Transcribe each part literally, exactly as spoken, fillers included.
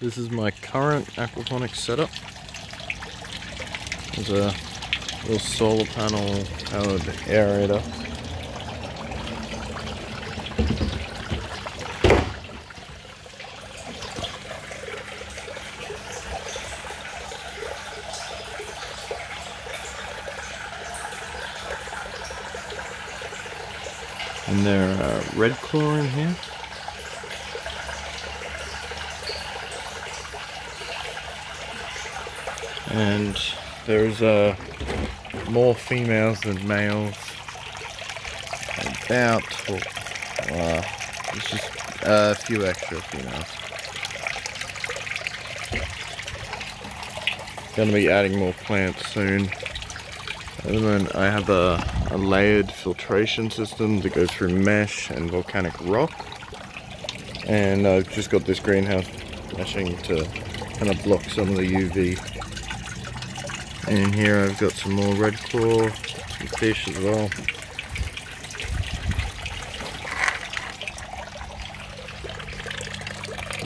This is my current aquaponics setup. There's a little solar panel powered aerator. And there are Redclaw in here. And there's uh, more females than males. About, well, uh, it's just a few extra females. Gonna be adding more plants soon. At the moment, I have a, a layered filtration system that goes through mesh and volcanic rock. And I've just got this greenhouse meshing to kind of block some of the U V. And in here I've got some more Redclaw, some fish as well.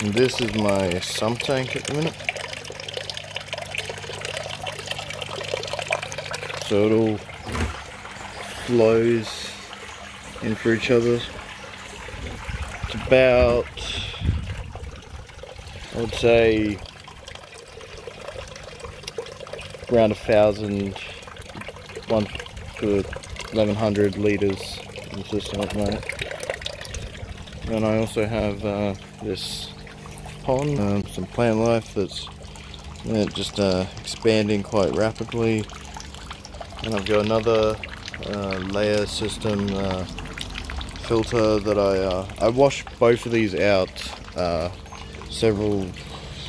And this is my sump tank at the minute. So it all flows in for each other. It's about, I would say, around a thousand, one to eleven hundred litres in the system at the moment. And I also have uh, this pond, um, some plant life that's yeah, just uh, expanding quite rapidly. And I've got another uh, layer system uh, filter that I uh, I wash both of these out uh, several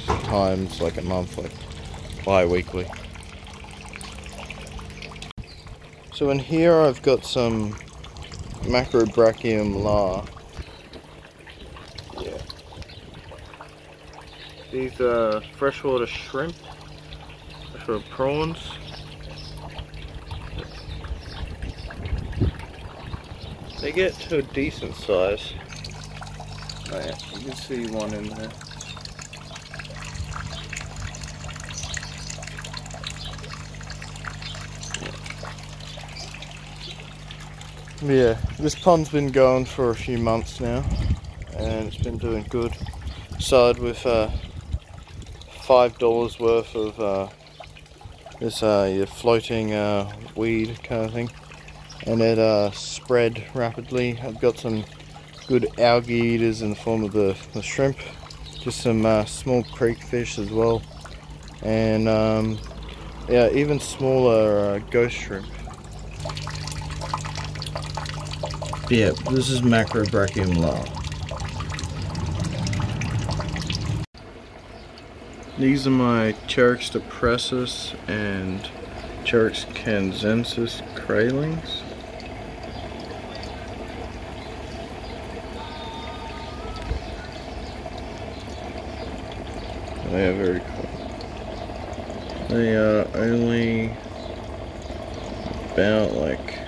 times, like a month, like bi-weekly. So in here I've got some Macrobrachium lar. Yeah. These are freshwater shrimp, freshwater prawns. They get to a decent size. Oh yeah, you can see one in there. Yeah, this pond's been going for a few months now, and it's been doing good. Started with uh, five dollars worth of uh, this uh, floating uh, weed kind of thing, and it uh, spread rapidly. I've got some good algae eaters in the form of the, the shrimp, just some uh, small creek fish as well, and um, yeah, even smaller uh, ghost shrimp. Yeah, this is Macrobrachium lar. These are my Cherax Depressus and Cherax cainsensis craylings. They are very cool. They are only about like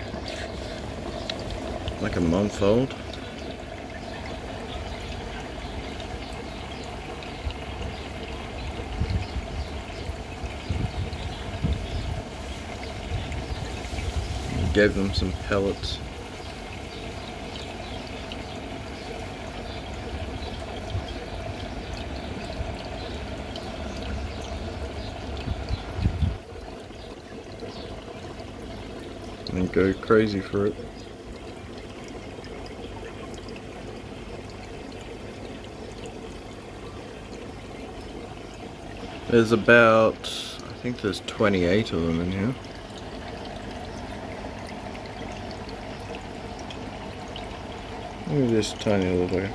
like a month old. Gave them some pellets. And go crazy for it. There's about, I think there's twenty-eight of them in here. Look at this tiny little guy.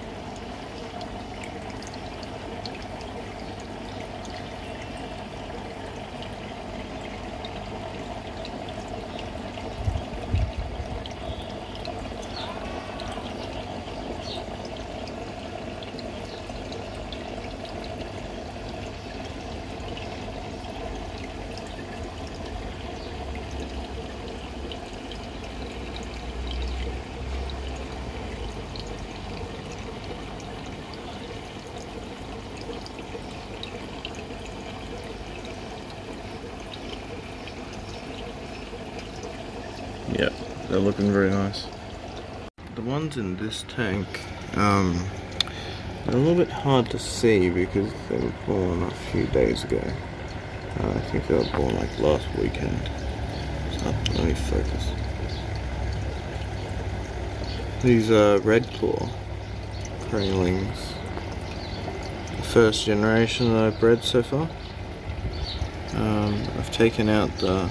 Yeah, they're looking very nice. The ones in this tank, um, they're a little bit hard to see because they were born a few days ago. Uh, I think they were born like last weekend. So let me focus. These are Redclaw craylings. The first generation that I've bred so far. Um, I've taken out the,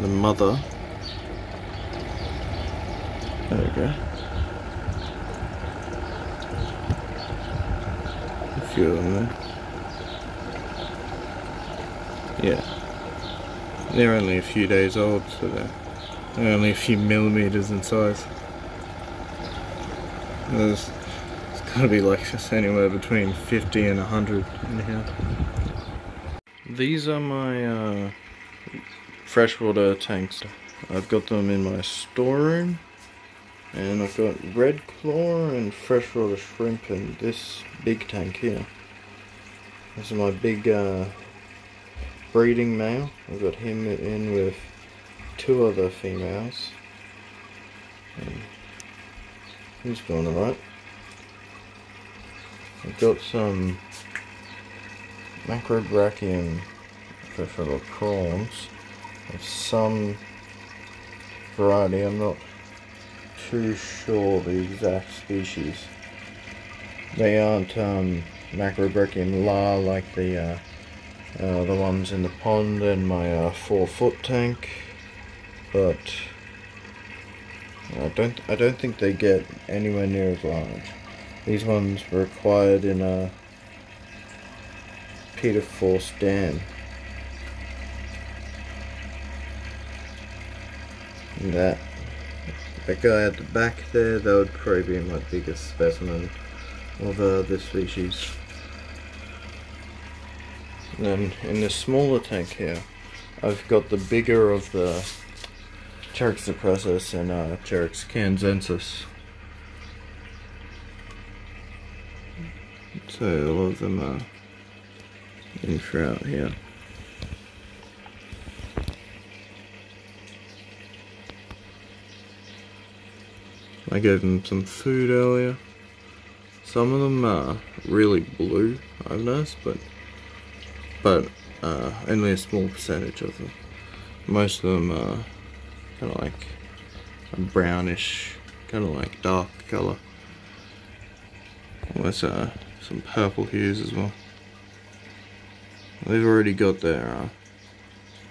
the mother. There we go. A few of them there. Yeah. They're only a few days old, so they're, they're only a few millimeters in size. There's, it's gotta be like just anywhere between fifty and a hundred in here. These are my uh, freshwater tanks. I've got them in my storeroom. And I've got Redclaw and freshwater shrimp in this big tank here. This is my big uh, breeding male. I've got him in with two other females. Um, he's doing alright. I've got some Macrobrachium freshwater prawns of some variety. I'm not too sure the exact species. They aren't um, Macrobrachium lar like the uh, uh, the ones in the pond in my uh, four foot tank, but I don't I don't think they get anywhere near as large. These ones were acquired in a Peter Force dam. And that. That guy at the back there, that would probably be my biggest specimen of uh, this species. And then in the smaller tank here, I've got the bigger of the Cherax Depressus and uh, Cherax cainsensis. So all of them are in trout here. I gave them some food earlier. Some of them are really blue, I've noticed, but but uh, only a small percentage of them. Most of them are kind of like a brownish, kind of like dark color. Well, there's uh, some purple hues as well. They've already got their uh,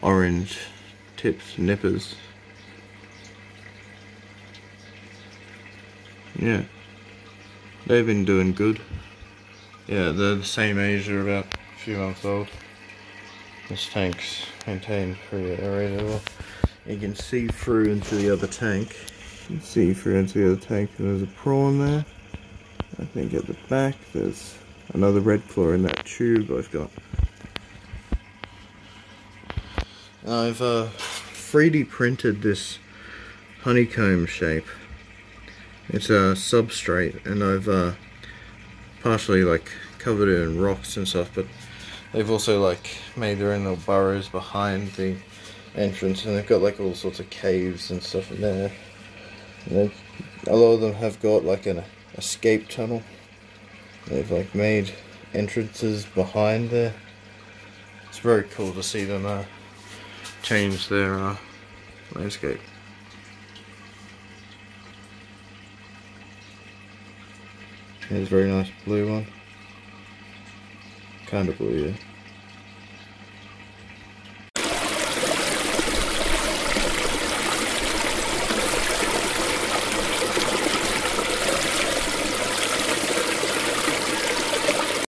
orange tips, nippers. Yeah, they've been doing good. Yeah, they're the same age, they're about a few months old. This tank's maintained pretty aerated well. You can see through into the other tank. You can see through into the other tank, and there's a prawn there. I think at the back there's another Redclaw in that tube I've got. I've uh, three D printed this honeycomb shape. It's a substrate, and I've uh, partially like covered it in rocks and stuff, but they've also like made their own little burrows behind the entrance, and they've got like all sorts of caves and stuff in there. And a lot of them have got like an escape tunnel. They've like made entrances behind there. It's very cool to see them uh, change their uh, landscape. There's a very nice blue one. Kind of blue, yeah.